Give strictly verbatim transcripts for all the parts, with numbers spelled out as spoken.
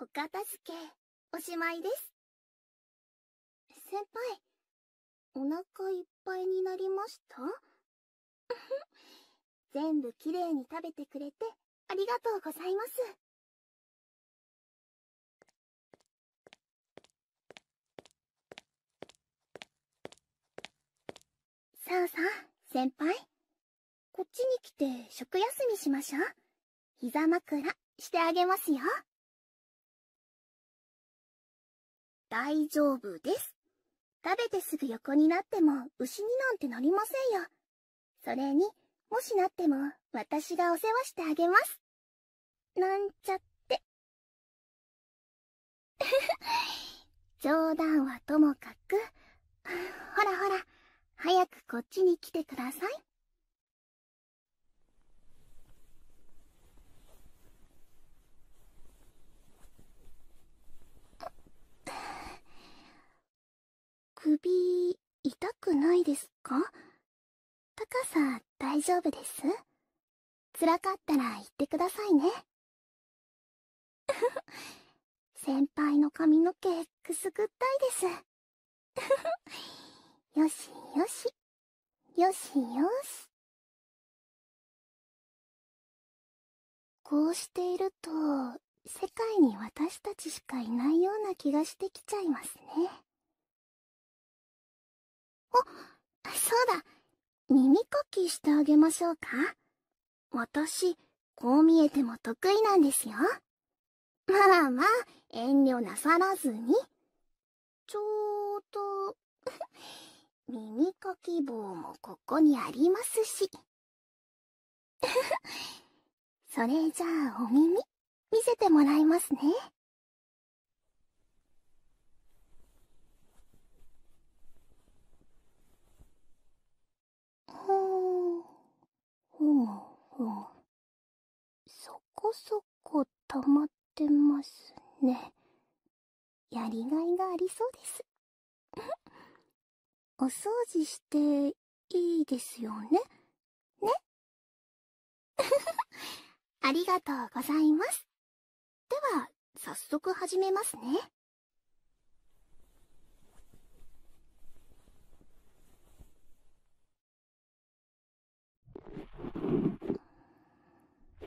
お片付け、おしまいです。先輩、お腹いっぱいになりました？全部きれいに食べてくれてありがとうございます。さあさあ、先輩。こっちに来て食休みしましょう。膝枕してあげますよ。大丈夫です。食べてすぐ横になっても牛になんてなりませんよ。それに、もしなっても私がお世話してあげます。なんちゃって。冗談はともかく、ほらほら、早くこっちに来てください。首、痛くないですか？高さ大丈夫です？辛かったら言ってくださいね。先輩の髪の毛くすぐったいです。よしよし、よしよし。こうしていると、世界に私たちしかいないような気がしてきちゃいますね。お、そうだ。耳かきしてあげましょうか。私、こう見えても得意なんですよ。まあまあ、遠慮なさらずに。ちょうど、耳かき棒もここにありますし。それじゃあ、お耳、見せてもらいますね。うん、そこそこ溜まってますね。やりがいがありそうです。お掃除していいですよね。ね。ありがとうございます。では、早速始めますね。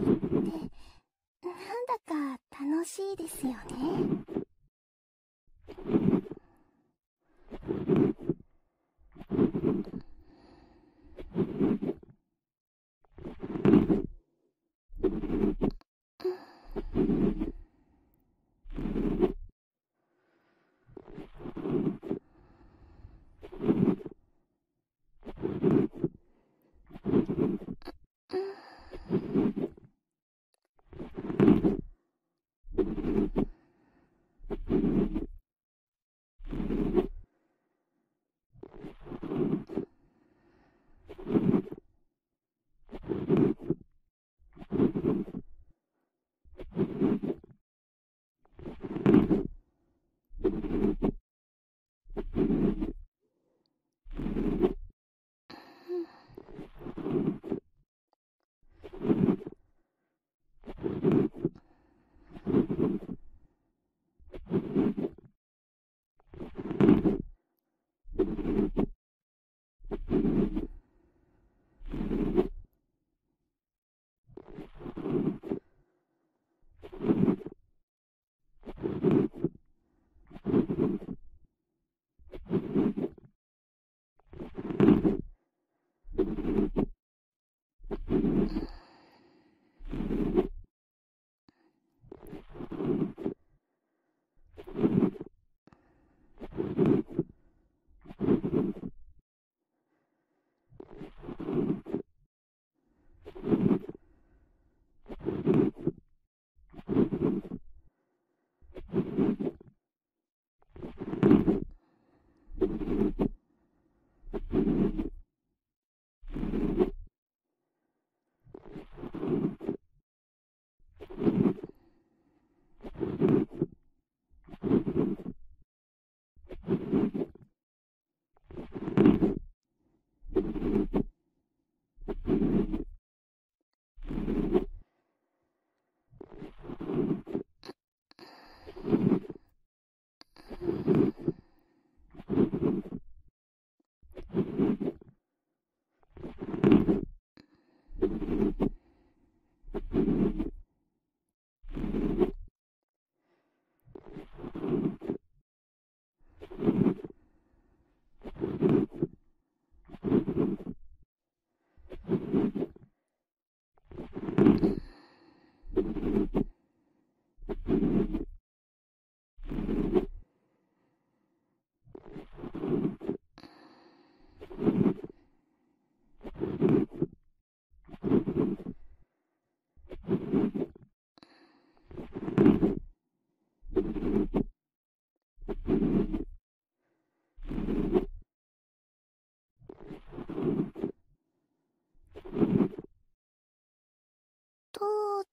なんだか楽しいですよね。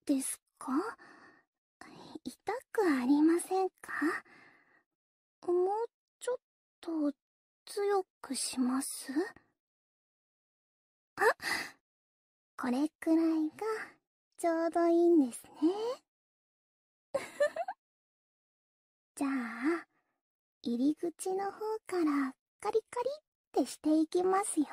ですか？痛くありませんか？もうちょっと強くします？あ、これくらいがちょうどいいんですね。じゃあ、入り口の方からカリカリってしていきますよ。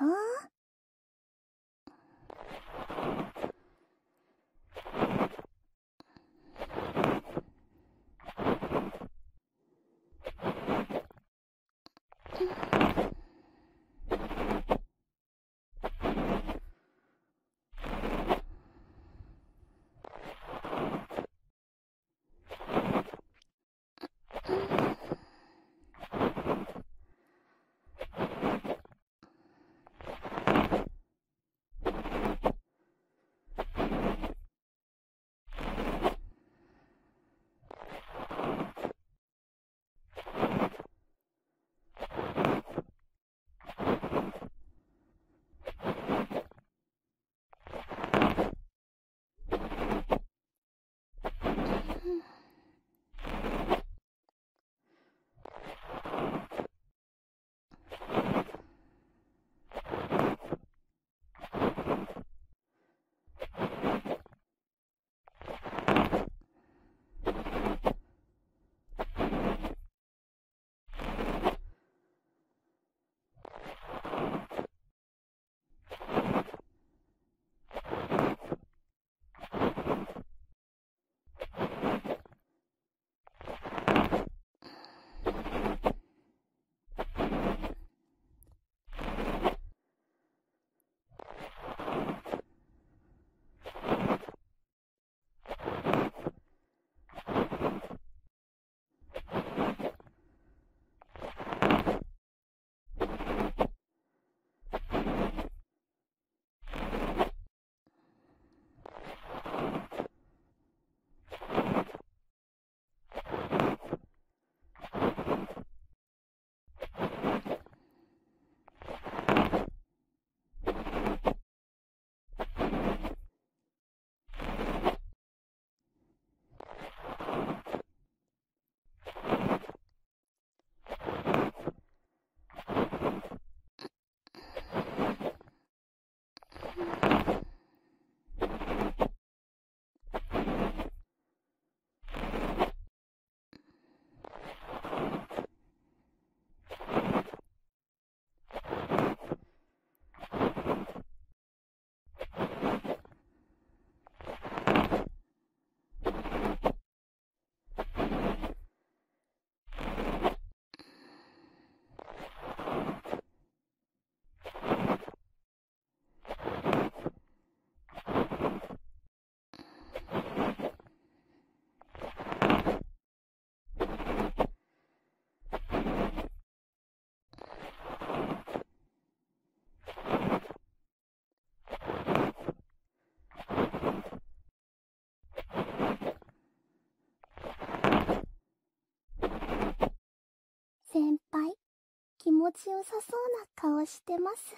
ちよさそうな顔してます。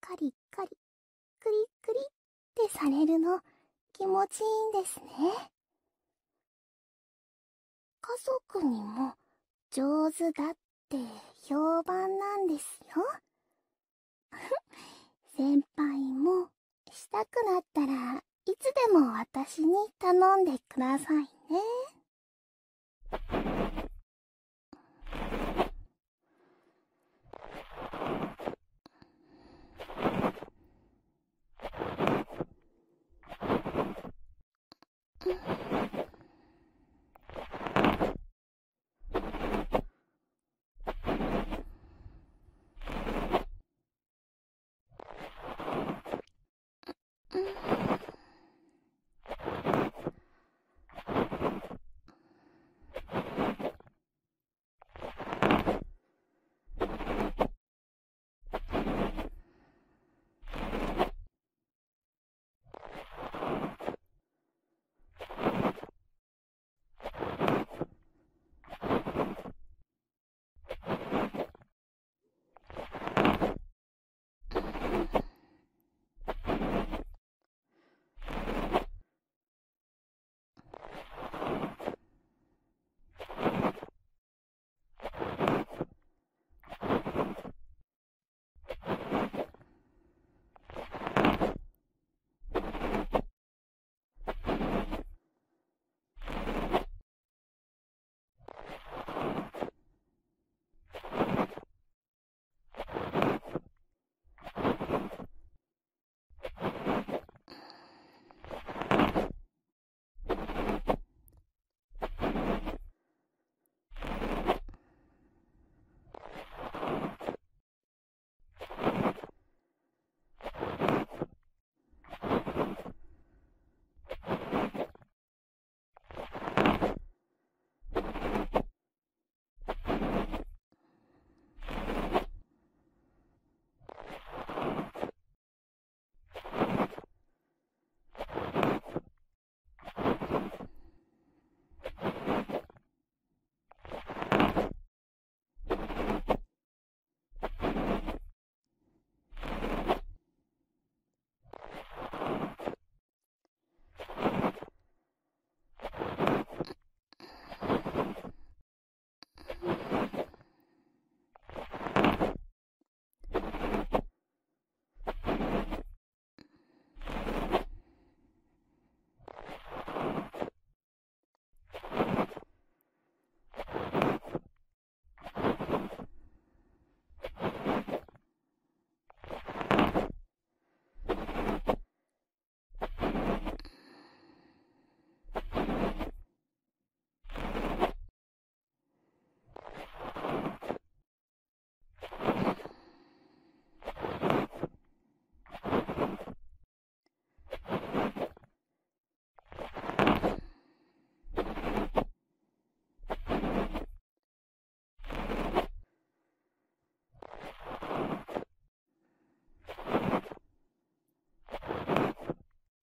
カリッカリ、クリックリってされるの気持ちいいんですね。家族にも上手だって評判なんですよ。先輩もしたくなったらいつでも私に頼んでくださいね。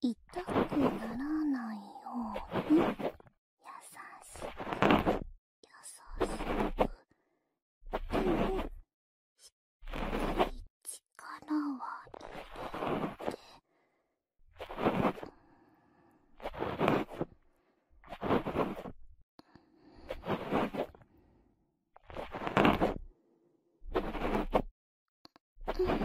痛くならないように優しく優しく、でもしっかり力は入れて。you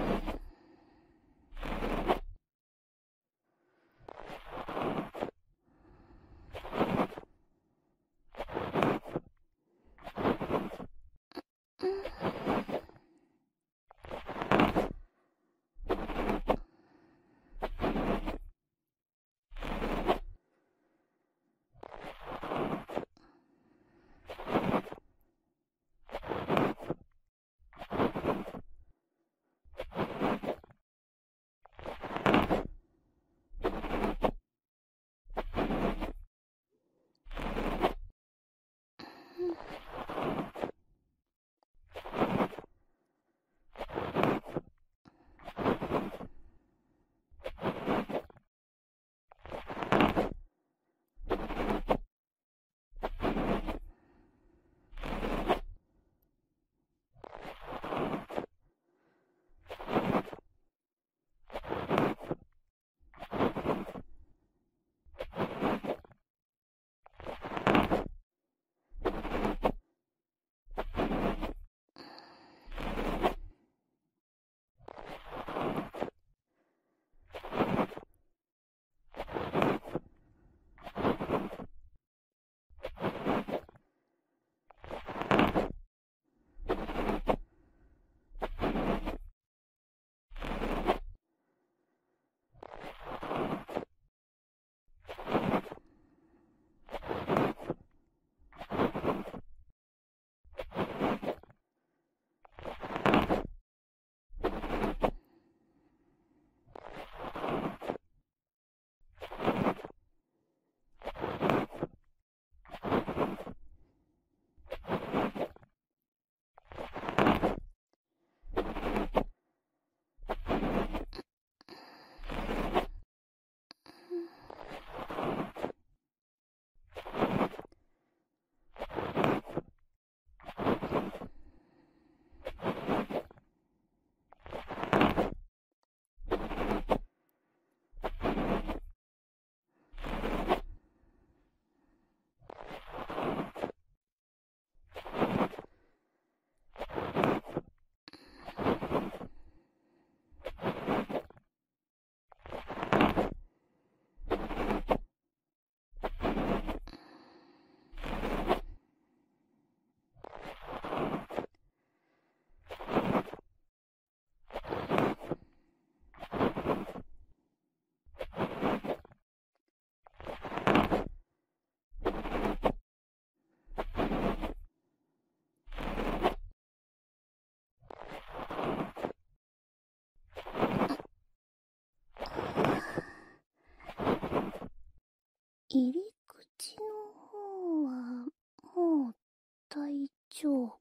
丈夫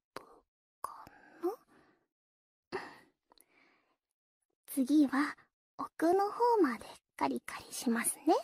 かな。次は奥の方までカリカリしますね。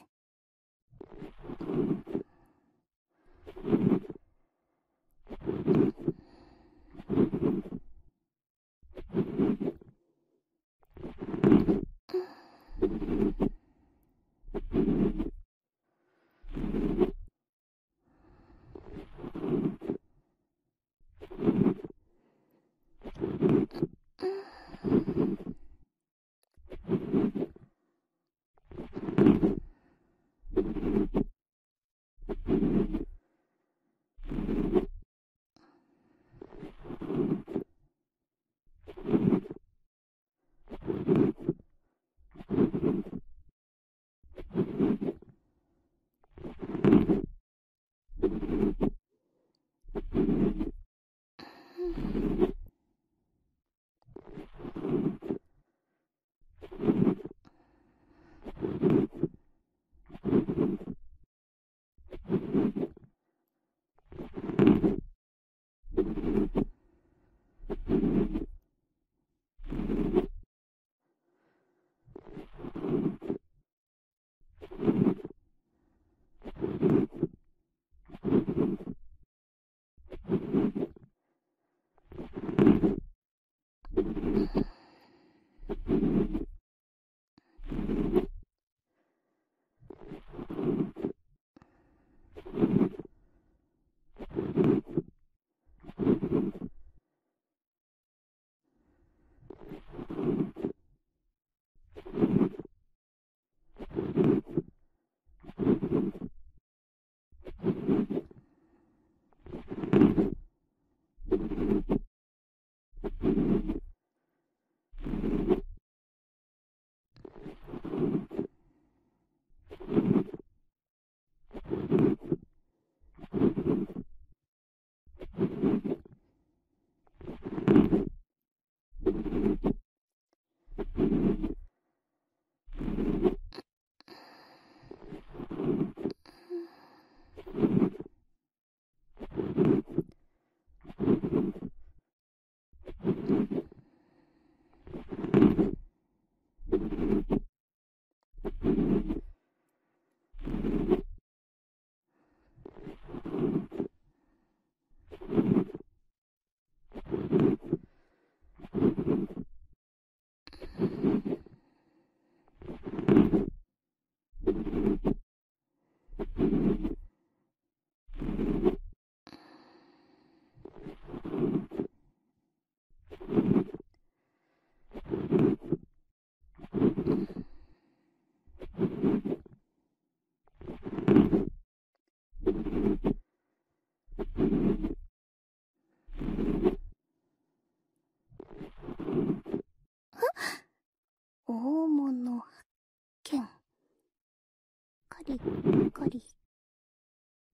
カリカリ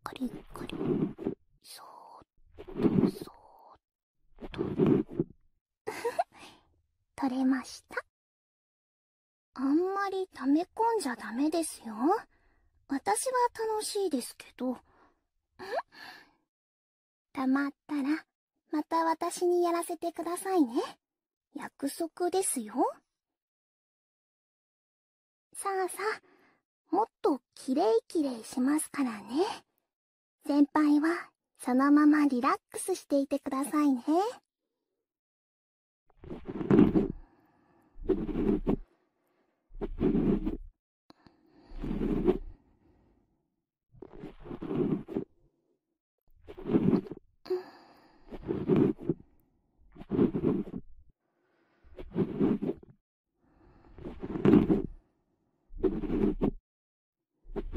カリカリそーっとそーっと取れました。あんまり溜め込んじゃダメですよ。私は楽しいですけどたまったらまた私にやらせてくださいね。約束ですよ。さあさあ、もっとキレイキレイしますからね。先輩はそのままリラックスしていてくださいね。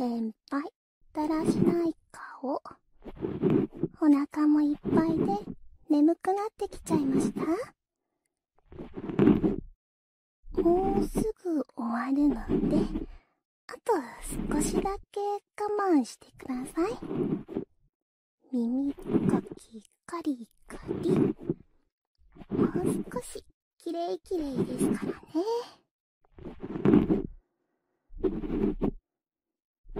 先輩、だらしない顔。お腹もいっぱいで眠くなってきちゃいました？もうすぐ終わるので、あと少しだけ我慢してください。耳かきカリカリ。もう少しきれいきれいですからね。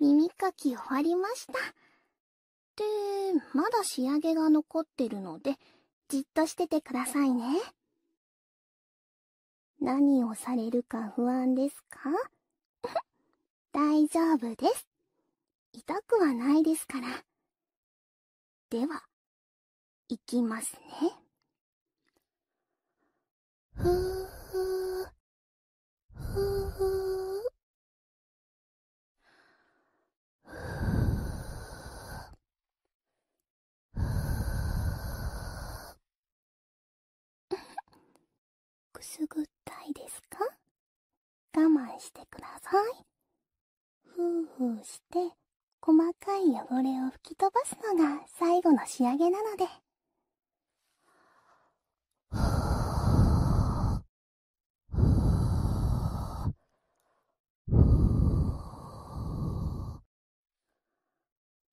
耳かき終わりました。で、まだ仕上げが残ってるので、じっとしててくださいね。何をされるか不安ですか？大丈夫です。痛くはないですから。では、いきますね。ふぅふぅ、ふぅふぅ。くすぐったいですか？我慢してください。ふうふうして細かい汚れを吹き飛ばすのが最後の仕上げなので。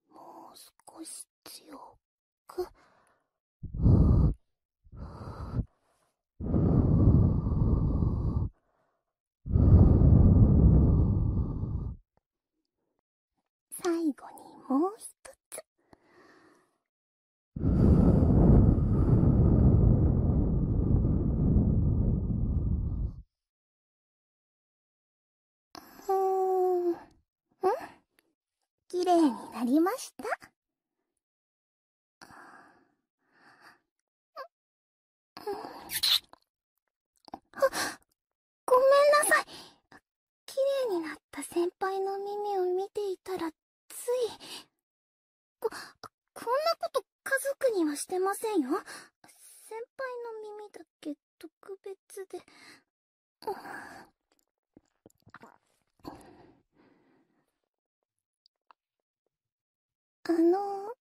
もう少し強く。最後にもう一つ。うーん、うん、きれいになりました。うんうん。ぱいの耳を見ていたらついこ、こんなこと家族にはしてませんよ。先輩の耳だけ特別で。あの、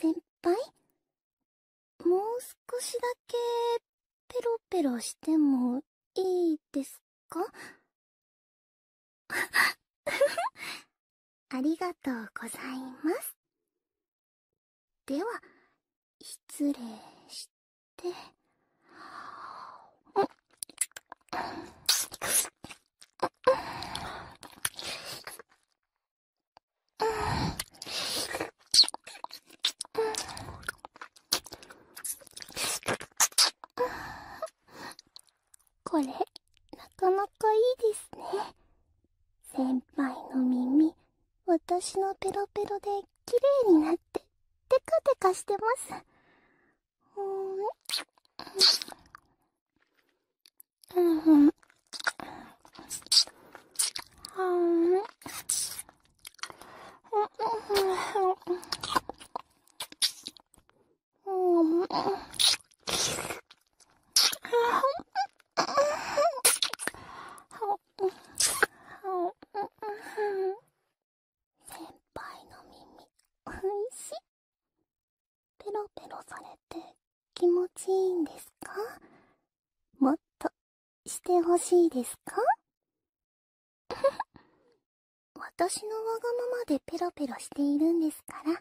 先輩？もう少しだけペロペロしてもいいですか？ありがとうございます。では、失礼して。これ、なかなかいいですね。先輩の耳、私のペロペロで綺麗になって、テカテカしてます。うん。欲しいですか？私のわがままでペロペロしているんですから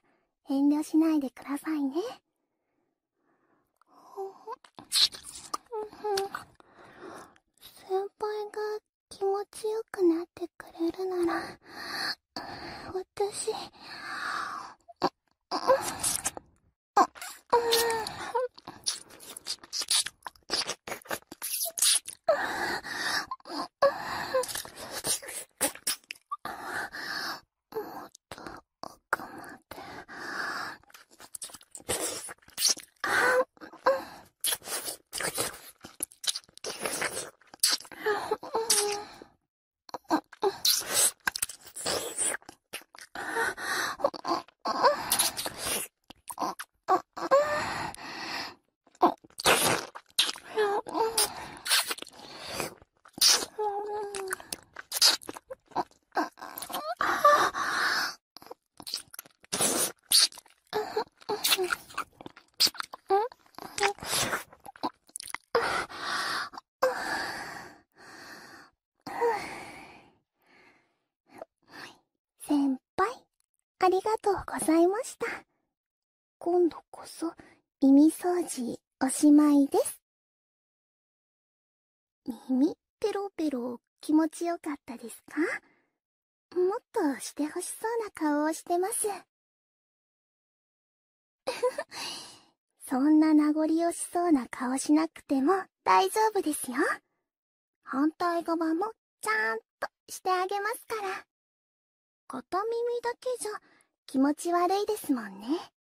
遠慮しないでくださいね。先輩が気持ちよくなってくれるなら私ございました。今度こそ耳掃除おしまいです。耳ペロペロ気持ちよかったですか？もっとしてほしそうな顔をしてます。そんな名残惜しそうな顔しなくても大丈夫ですよ。反対側もちゃんとしてあげますから。片耳だけじゃ気持ち悪いですもんね。